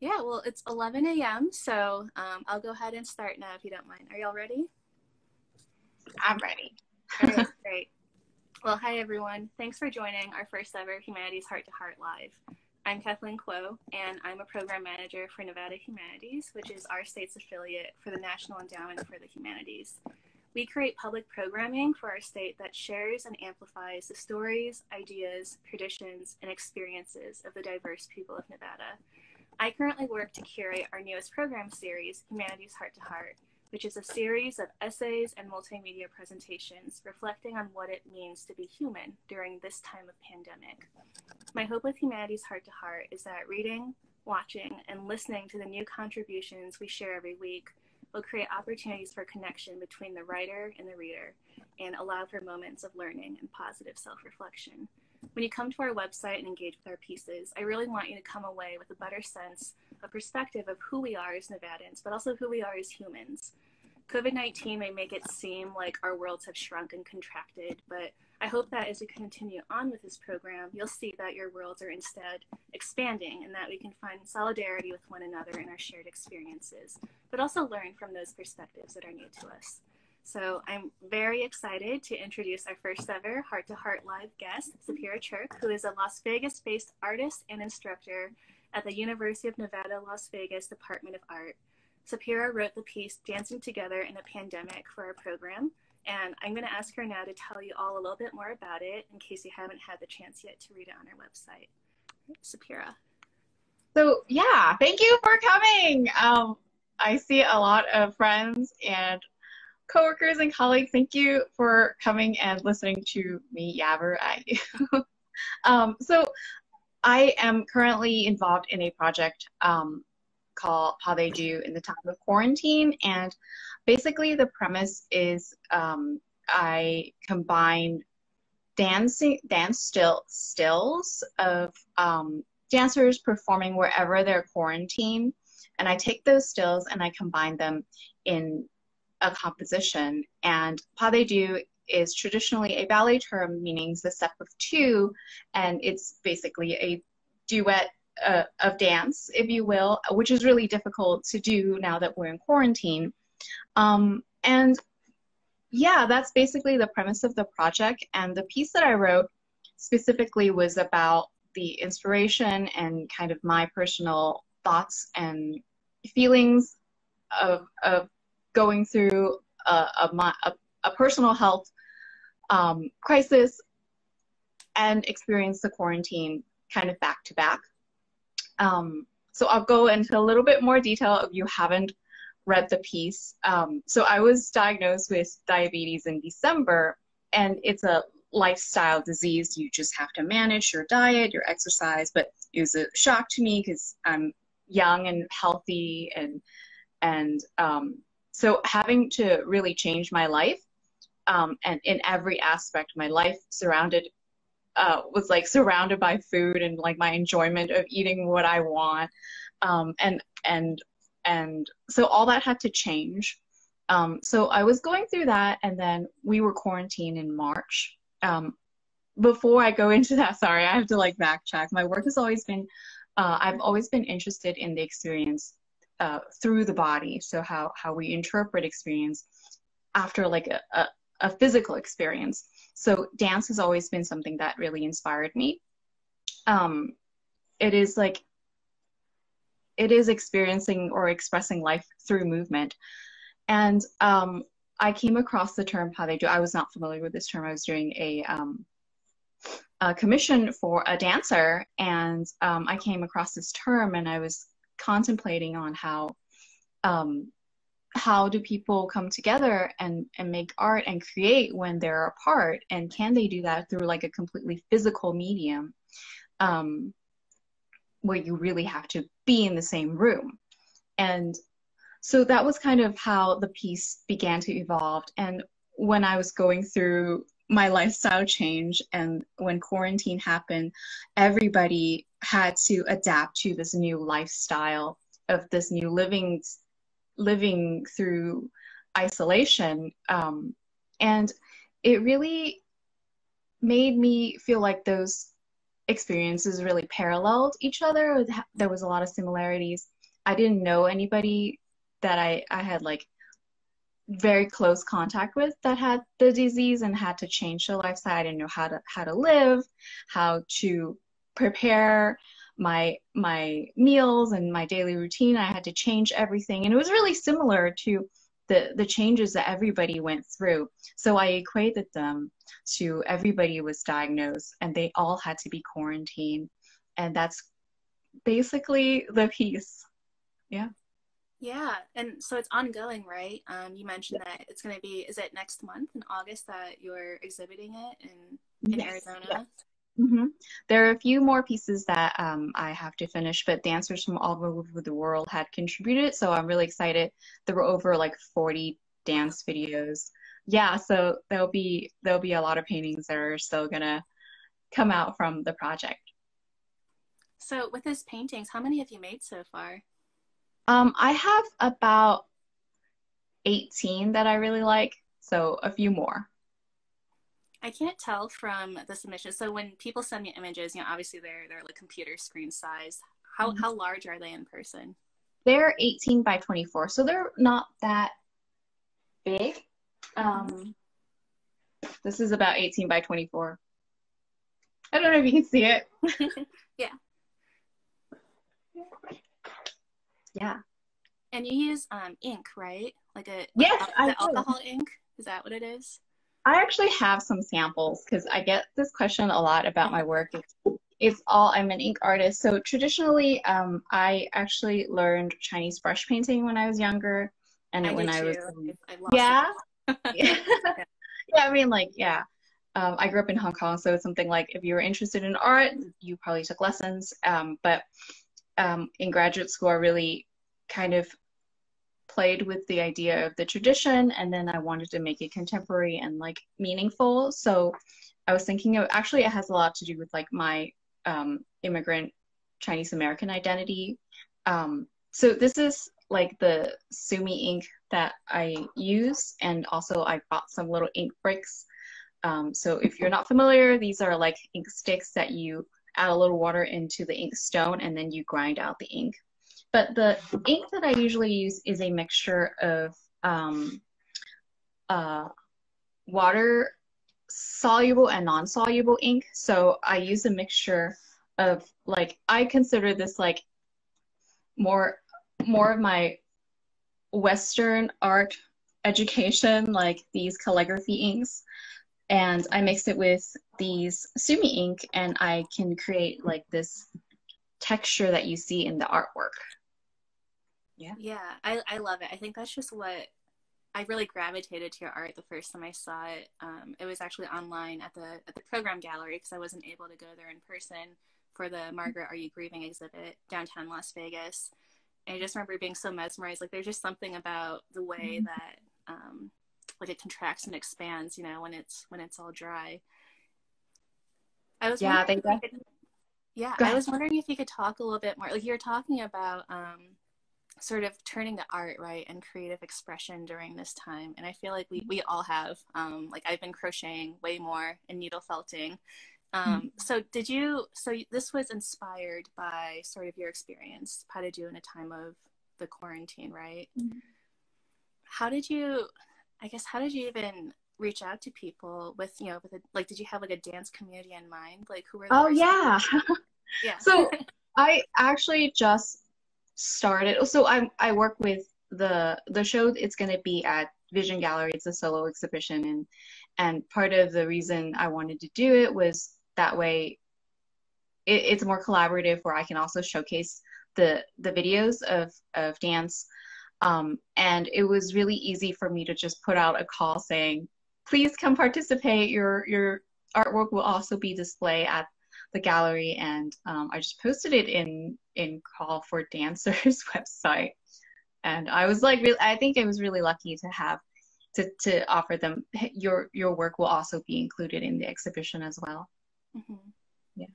Yeah, well, it's 11 a.m., so I'll go ahead and start now if you don't mind. Are y'all ready? I'm ready. All right, great. Well, hi, everyone. Thanks for joining our first ever Humanities Heart to Heart Live. I'm Kathleen Kuo, and I'm a program manager for Nevada Humanities, which is our state's affiliate for the National Endowment for the Humanities. We create public programming for our state that shares and amplifies the stories, ideas, traditions, and experiences of the diverse people of Nevada. I currently work to curate our newest program series, Humanities Heart to Heart, which is a series of essays and multimedia presentations reflecting on what it means to be human during this time of pandemic. My hope with Humanities Heart to Heart is that reading, watching, and listening to the new contributions we share every week will create opportunities for connection between the writer and the reader and allow for moments of learning and positive self-reflection. When you come to our website and engage with our pieces, I really want you to come away with a better sense of perspective of who we are as Nevadans, but also who we are as humans. COVID-19 may make it seem like our worlds have shrunk and contracted, but I hope that as we continue on with this program, you'll see that your worlds are instead expanding and that we can find solidarity with one another in our shared experiences, but also learn from those perspectives that are new to us. So I'm very excited to introduce our first ever Heart to Heart Live guest, Sapira Cheuk, who is a Las Vegas-based artist and instructor at the University of Nevada, Las Vegas Department of Art. Sapira wrote the piece, Dancing Together in a Pandemic, for our program. And I'm gonna ask her now to tell you all a little bit more about it in case you haven't had the chance yet to read it on our website. Sapira. So yeah, thank you for coming. I see a lot of friends and coworkers and colleagues, thank you for coming and listening to me yabber at you. So I am currently involved in a project called How They Do in the Time of Quarantine, and basically the premise is I combine dance stills of dancers performing wherever they're quarantined, and I take those stills and I combine them in a composition. And pas de deux is traditionally a ballet term, meaning the step of two, and it's basically a duet of dance, if you will, which is really difficult to do now that we're in quarantine. And yeah, that's basically the premise of the project. And the piece that I wrote specifically was about the inspiration and kind of my personal thoughts and feelings of going through a personal health crisis and experience the quarantine kind of back to back. So I'll go into a little bit more detail if you haven't read the piece. So I was diagnosed with diabetes in December, and it's a lifestyle disease. You just have to manage your diet, your exercise, but it was a shock to me because I'm young and healthy, and so having to really change my life, and in every aspect of my life, was surrounded by food and like my enjoyment of eating what I want, and so all that had to change. So I was going through that, and then we were quarantined in March. Before I go into that, sorry, I have to like backtrack. My work has always been, I've always been interested in the experience through the body, so how we interpret experience after like a physical experience. So dance has always been something that really inspired me. It is experiencing or expressing life through movement. And I came across the term pas de deux. I was not familiar with this term. I was doing a commission for a dancer, and I came across this term, and I was contemplating on how do people come together and make art and create when they're apart, and can they do that through like a completely physical medium where you really have to be in the same room. And so that was kind of how the piece began to evolve. And when I was going through my lifestyle change and when quarantine happened, everybody had to adapt to this new lifestyle of this new living through isolation, and it really made me feel like those experiences really paralleled each other. There was a lot of similarities. I didn't know anybody that I had like very close contact with that had the disease and had to change their lifestyle. I didn't know how to live, how to prepare my meals and my daily routine. I had to change everything, and it was really similar to the changes that everybody went through. So I equated them to everybody was diagnosed and they all had to be quarantined, and that's basically the piece. Yeah. Yeah, and so it's ongoing, right? You mentioned that it's going to be, is it next month in August that you're exhibiting it in yes. Arizona? Yes. Mm-hmm. There are a few more pieces that I have to finish, but dancers from all over the world had contributed, so I'm really excited. There were over like 40 dance videos. Yeah, so there'll be a lot of paintings that are still going to come out from the project. So with those paintings, how many have you made so far? I have about 18 that I really like, so a few more. I can't tell from the submissions. So when people send me images, you know, obviously they're like computer screen size. How large are they in person? They're 18 by 24, so they're not that big. This is about 18 by 24. I don't know if you can see it. Yeah. Yeah. And you use ink, right? Like a yes, alcohol ink? Is that what it is? I actually have some samples because I get this question a lot about my work. It's all, I'm an ink artist. So traditionally, I actually learned Chinese brush painting when I was younger. And I grew up in Hong Kong. So it's something like if you were interested in art, you probably took lessons. But in graduate school, I really kind of played with the idea of the tradition, and then I wanted to make it contemporary and like meaningful. So I was thinking of, actually it has a lot to do with like my immigrant Chinese American identity. So this is like the Sumi ink that I use, and also I bought some little ink bricks. So if you're not familiar, these are like ink sticks that you add a little water into the ink stone and then you grind out the ink. But the ink that I usually use is a mixture of water soluble and non-soluble ink. So I use a mixture of like, I consider this like more of my Western art education, like these calligraphy inks. And I mix it with these Sumi ink, and I can create like this texture that you see in the artwork. Yeah. Yeah, I love it. I think that's just what I really gravitated to your art the first time I saw it. It was actually online at the program gallery because I wasn't able to go there in person for the Margaret Are You Grieving exhibit downtown Las Vegas. And I just remember being so mesmerized. Like there's just something about the way that like it contracts and expands, you know, when it's all dry. I was wondering if you could talk a little bit more, like you were talking about sort of turning to art, right, and creative expression during this time. And I feel like we all have, like I've been crocheting way more and needle felting. So this was inspired by sort of your experience, how to do in a time of the quarantine, right? Mm-hmm. How did you even reach out to people with, you know, like, did you have like a dance community in mind? Like who were the yeah. So I actually just started. So I work with the show. It's going to be at Vision Gallery. It's a solo exhibition. And part of the reason I wanted to do it was that way it's more collaborative, where I can also showcase the videos of dance. And it was really easy for me to just put out a call saying, please come participate. Your artwork will also be displayed at the gallery. And I just posted it in Call for Dancers website. And I was like, I think I was really lucky to have, to offer them, your work will also be included in the exhibition as well. Mm-hmm. Yeah.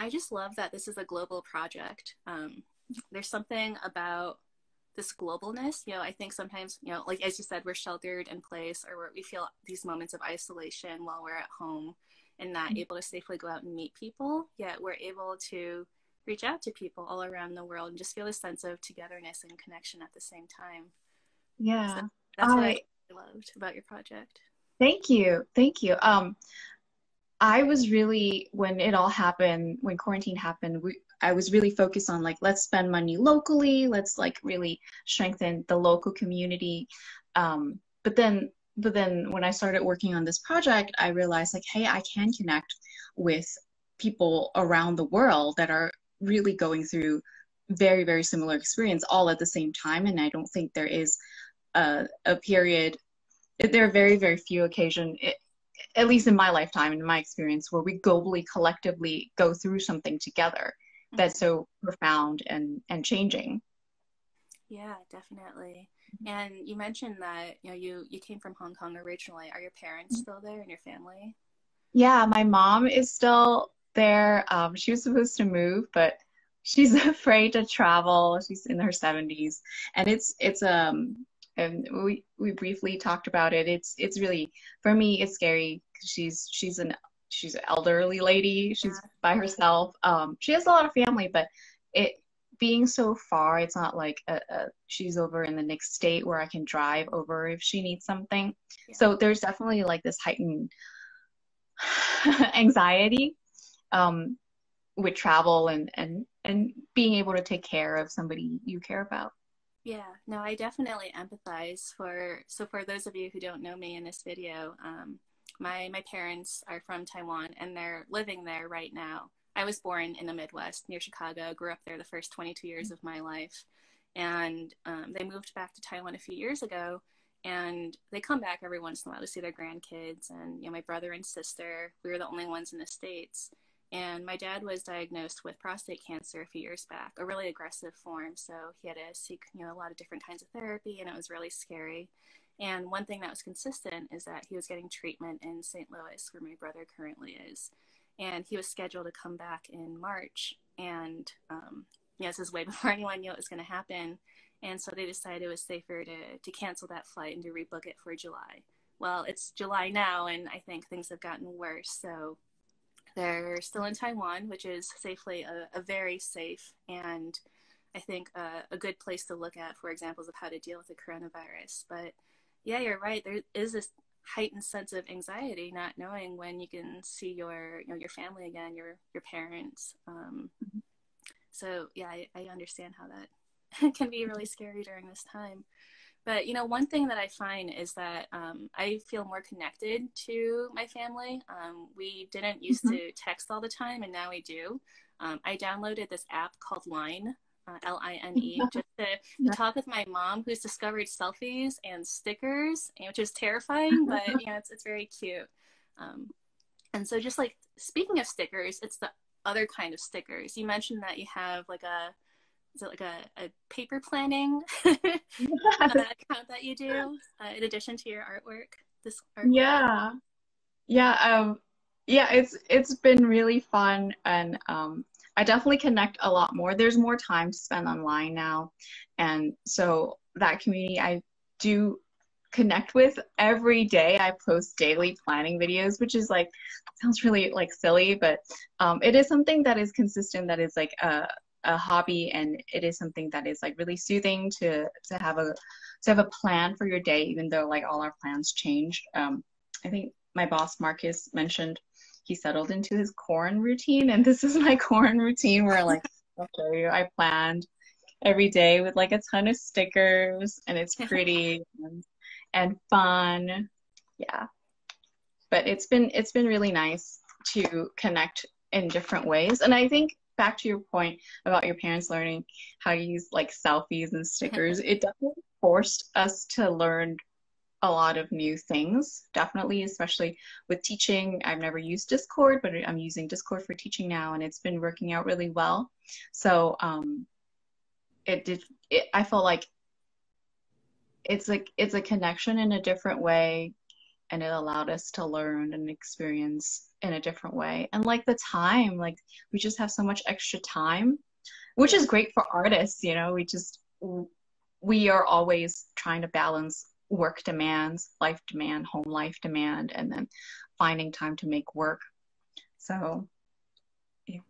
I just love that this is a global project. There's something about this globalness, you know, I think sometimes, you know, like as you said, we're sheltered in place, or we feel these moments of isolation while we're at home. and not able to safely go out and meet people, yet we're able to reach out to people all around the world and just feel a sense of togetherness and connection at the same time. Yeah. So that's what I loved about your project. Thank you. Thank you. I was really, when it all happened, when quarantine happened, I was really focused on, like, let's spend money locally. Let's, like, really strengthen the local community. But then when I started working on this project, I realized, like, hey, I can connect with people around the world that are really going through very, very similar experience all at the same time. And I don't think there is a period, there are very, very few occasions, at least in my lifetime, in my experience, where we globally, collectively go through something together that's so profound and changing. Yeah, definitely. And you mentioned that, you know, you came from Hong Kong originally. Are your parents still there and your family? Yeah, my mom is still there. She was supposed to move, but she's afraid to travel. She's in her 70s, and and we briefly talked about it. It's really, for me, it's scary. She's an elderly lady. She's by herself. She has a lot of family, but being so far, it's not like she's over in the next state where I can drive over if she needs something. Yeah. So there's definitely, like, this heightened anxiety with travel and being able to take care of somebody you care about. Yeah, no, I definitely empathize. So for those of you who don't know me in this video, my parents are from Taiwan and they're living there right now. I was born in the Midwest near Chicago, grew up there the first 22 years of my life. And they moved back to Taiwan a few years ago, and they come back every once in a while to see their grandkids. And, you know, my brother and sister, we were the only ones in the States. And my dad was diagnosed with prostate cancer a few years back, a really aggressive form. So he had to seek, you know, a lot of different kinds of therapy, and it was really scary. And one thing that was consistent is that he was getting treatment in St. Louis, where my brother currently is. And he was scheduled to come back in March. And, you know, this is way before anyone knew it was going to happen. And so they decided it was safer to cancel that flight and to rebook it for July. Well, it's July now, and I think things have gotten worse. So they're still in Taiwan, which is safely a very safe and, I think, a good place to look at for examples of how to deal with the coronavirus. But, yeah, you're right. There is this heightened sense of anxiety, not knowing when you can see your family again, your parents. So yeah, I understand how that can be really scary during this time. But, you know, one thing that I find is that I feel more connected to my family. We didn't used to text all the time, and now we do. I downloaded this app called Line, Line, just to talk with my mom, who's discovered selfies and stickers, which is terrifying, but, you know, it's very cute. And so, just, like, speaking of stickers, it's the other kind of stickers. You mentioned that you have, like, a paper planning account that you do in addition to your artwork? Yeah, it's been really fun, and I definitely connect a lot more. There's more time to spend online now. And so that community I do connect with every day. I post daily planning videos, which is, like, sounds really, like, silly, but it is something that is consistent, that is, like, a hobby, and it is something that is, like, really soothing to have a plan for your day, even though, like, all our plans changed. I think my boss, Marcus, mentioned he settled into his corn routine, and this is my corn routine where, like, I'll show you, I planned every day with, like, a ton of stickers, and it's pretty and fun. Yeah, but it's been really nice to connect in different ways. And I think, back to your point about your parents learning how to use, like, selfies and stickers, it definitely forced us to learn a lot of new things, definitely, especially with teaching. I've never used Discord, but I'm using Discord for teaching now, and it's been working out really well. So I feel like it's a connection in a different way, and it allowed us to learn and experience in a different way. And, like, the time, like, we just have so much extra time, which is great for artists. You know, we are always trying to balance work demands, life demand, home life demand, and then finding time to make work So yeah.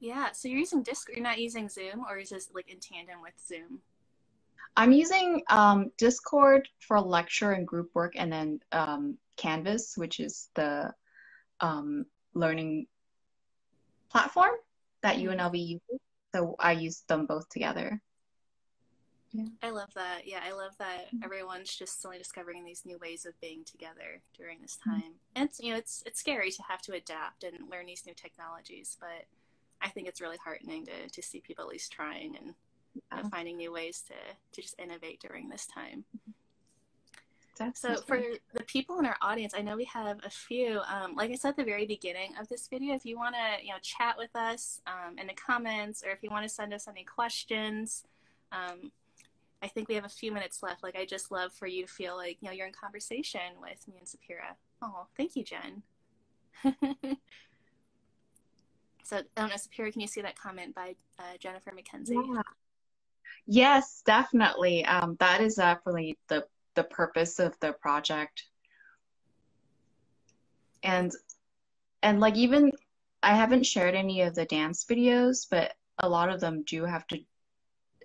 Yeah, so you're using Discord, you're not using Zoom, or is this like in tandem with Zoom? I'm using Discord for lecture and group work, and then Canvas, which is the learning platform that UNLV uses. So I use them both together. Yeah. I love that. Yeah, I love that everyone's just only discovering these new ways of being together during this time. And it's, you know, it's scary to have to adapt and learn these new technologies, but I think it's really heartening to see people at least trying and finding new ways to just innovate during this time. So for the people in our audience, I know we have a few, like I said at the very beginning of this video, if you want to, you know, chat with us in the comments, or if you want to send us any questions, I think we have a few minutes left. Like, I just love for you to feel like, you know, you're in conversation with me and Sapira. Oh, thank you, Jen. So, Sapira, can you see that comment by Jennifer McKenzie? Yeah. Yes, definitely. That is definitely the purpose of the project. And like, even I haven't shared any of the dance videos, but a lot of them do have to,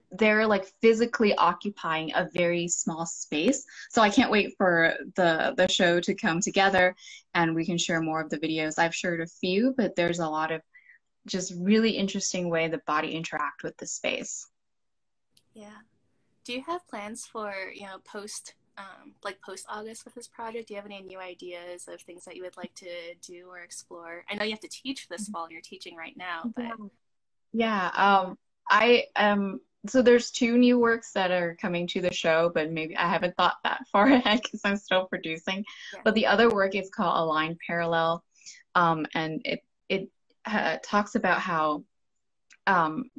they're like physically occupying a very small space. So I can't wait for the show to come together and we can share more of the videos. I've shared a few, but there's a lot of just really interesting way the body interact with the space. Yeah. Do you have plans for, you know, post, like post-August with this project? Do you have any new ideas of things that you would like to do or explore? I know you have to teach this fall and you're teaching right now, but. Yeah. I am, so there's two new works that are coming to the show, but maybe I haven't thought that far ahead because I'm still producing. Yeah. But the other work is called Align Parallel. And it talks about how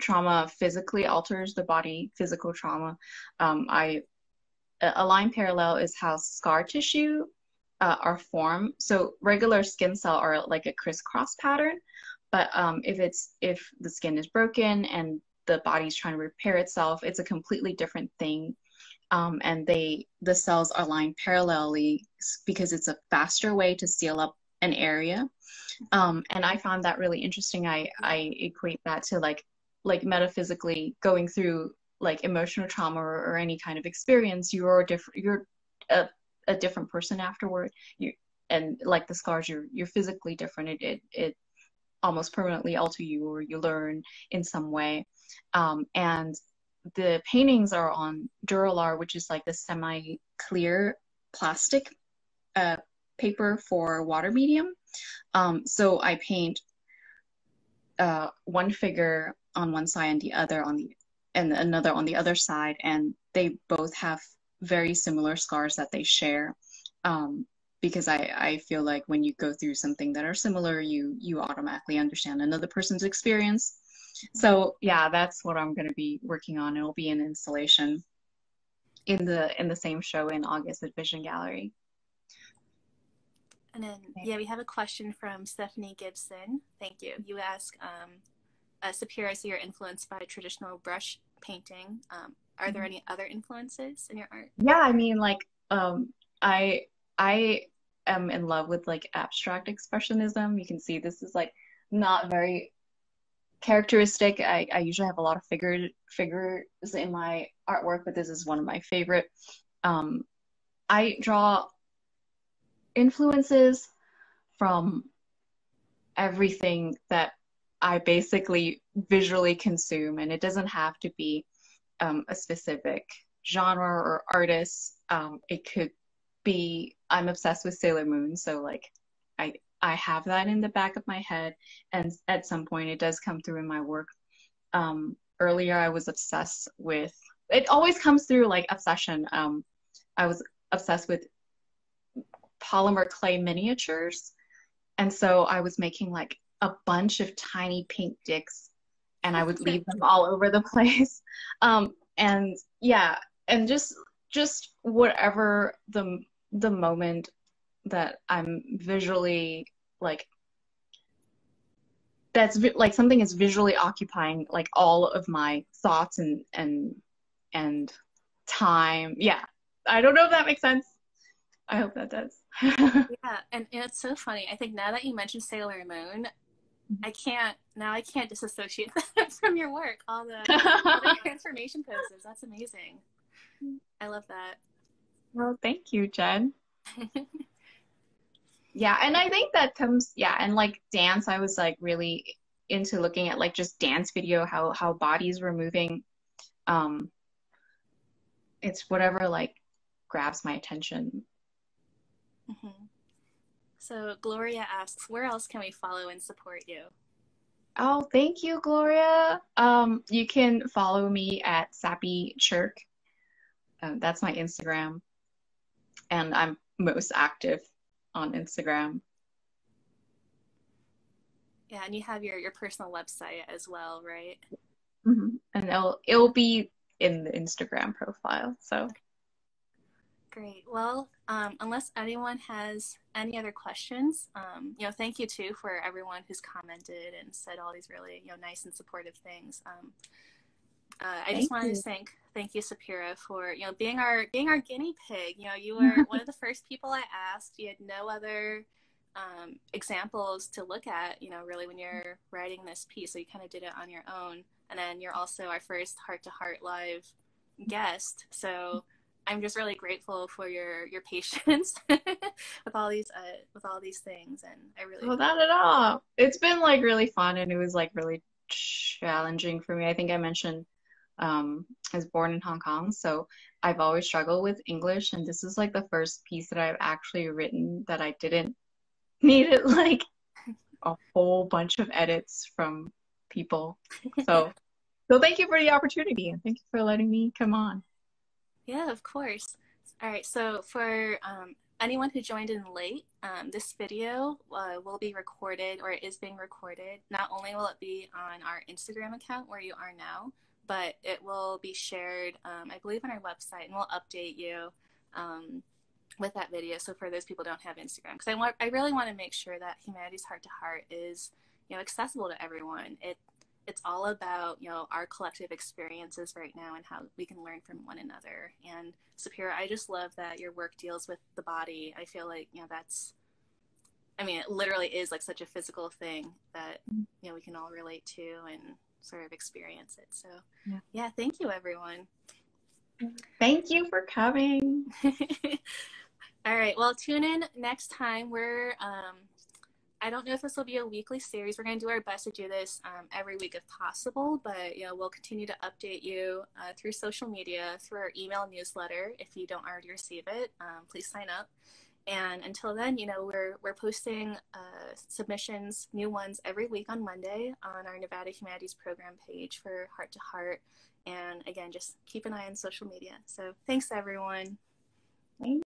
trauma physically alters the body, physical trauma. Align Parallel is how scar tissue are formed. So regular skin cell are like a crisscross pattern, but if the skin is broken and the body's trying to repair itself, it's a completely different thing. And the cells are lined parallelly because it's a faster way to seal up an area. And I found that really interesting. I equate that to like metaphysically going through like emotional trauma or any kind of experience. You're a different person afterward. And like the scars, you're physically different. It almost permanently alter you, or you learn in some way. And the paintings are on Duralar, which is like the semi-clear plastic paper for water medium. So I paint one figure on one side and the other and another on the other side, and they both have very similar scars that they share, because I feel like when you go through something that are similar, you automatically understand another person's experience. So yeah, that's what I'm going to be working on. It'll be an installation in the same show in August at Vision Gallery. And then, yeah, we have a question from Stephanie Gibson. Thank you. You ask, Sapira, so you're influenced by traditional brush painting. Are there any other influences in your art? Yeah, I mean, like, I am in love with like abstract expressionism. You can see this is like not very characteristic. I usually have a lot of figures in my artwork, but this is one of my favorite. I draw influences from everything that I basically visually consume, and it doesn't have to be a specific genre or artist. It could be, I'm obsessed with Sailor Moon, so like I have that in the back of my head, and at some point it does come through in my work. Earlier I was obsessed with, it always comes through like obsession. I was obsessed with polymer clay miniatures, and so I was making like a bunch of tiny pink dicks, and I would leave them all over the place. And yeah, and just whatever the moment that I'm visually like, that's like something is visually occupying like all of my thoughts and time. Yeah, I don't know if that makes sense. I hope that does. Yeah, and it's so funny. I think now that you mentioned Sailor Moon, I can't disassociate that from your work. All the transformation poses. That's amazing. I love that. Well, thank you, Jen. Yeah, and I think that comes, yeah, and like dance, I was like really into looking at like just dance video, how bodies were moving. It's whatever like grabs my attention. Mm-hmm. So Gloria asks, where else can we follow and support you? Oh, thank you, Gloria. You can follow me at sappychirk. That's my Instagram. And I'm most active on Instagram. Yeah, and you have your personal website as well, right? Mm-hmm. And it'll be in the Instagram profile, so. Okay. Great. Well, unless anyone has any other questions, you know, thank you too for everyone who's commented and said all these really, you know, nice and supportive things. I just wanted to thank you, Sapira, for, you know, being our guinea pig. You know, you were one of the first people I asked. You had no other examples to look at, you know, really when you're writing this piece. So you kind of did it on your own. And then you're also our first heart-to-heart live guest. So I'm just really grateful for your patience with all these things. And I really... Well, not at all. It's been like really fun, and it was like really challenging for me. I think I mentioned I was born in Hong Kong, so I've always struggled with English, and this is like the first piece that I've actually written that I didn't need it like a whole bunch of edits from people. So thank you for the opportunity, and thank you for letting me come on. Yeah, of course. All right, so for anyone who joined in late, this video will be recorded, or it is being recorded. Not only will it be on our Instagram account where you are now, but it will be shared, I believe, on our website, and we'll update you with that video. So for those people who don't have Instagram, because I really want to make sure that Humanities Heart to Heart is, you know, accessible to everyone. It's all about, you know, our collective experiences right now and how we can learn from one another. And Sapira, I just love that your work deals with the body. I feel like, you know, that's, I mean, it literally is like such a physical thing that, you know, we can all relate to and sort of experience it. So yeah thank you, everyone. Thank you for coming. All right, well, tune in next time. We're, I don't know if this will be a weekly series. We're going to do our best to do this every week if possible, but, you know, we'll continue to update you through social media, through our email newsletter. If you don't already receive it, please sign up. And until then, you know, we're posting submissions, new ones every week on Monday on our Nevada Humanities program page for Heart to Heart. And again, just keep an eye on social media. So thanks, everyone. Thanks.